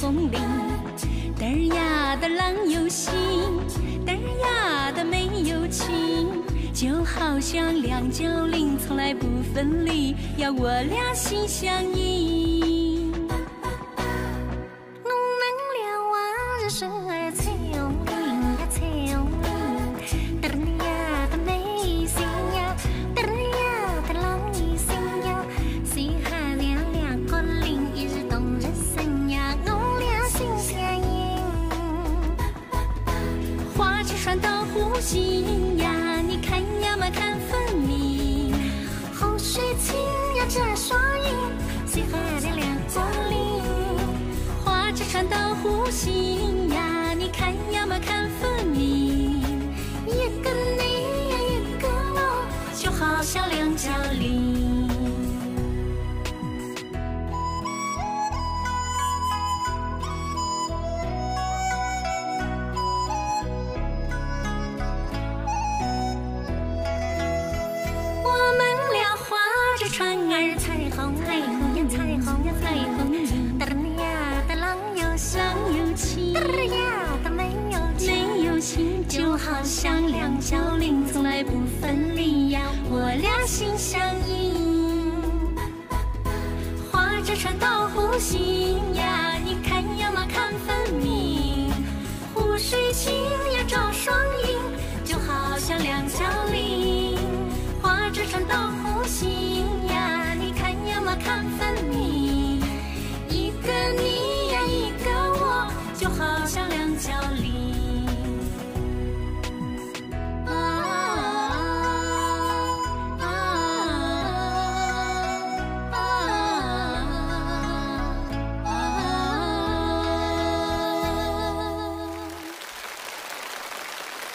红领，嘚儿呀的郎有心，嘚儿呀的没有情，就好像两角铃从来不分离，要我俩心相依。侬能了往日生儿情呀情灵，嘚儿呀的没心呀，嘚儿呀的郎有心呀，谁还两两个零一日动人心呀，我俩心相依。花枝船到湖心呀。 这双翼，谁和的两座里？花枝船到湖心呀，你看呀嘛看分明。一个你呀，一个我，就好像两角铃。 就好像两角铃从来不分离呀，我俩心相依。划着船到湖心呀，你看呀嘛看分明。湖水清呀照双影，就好像两角铃。划着船到湖心呀，你看呀嘛看。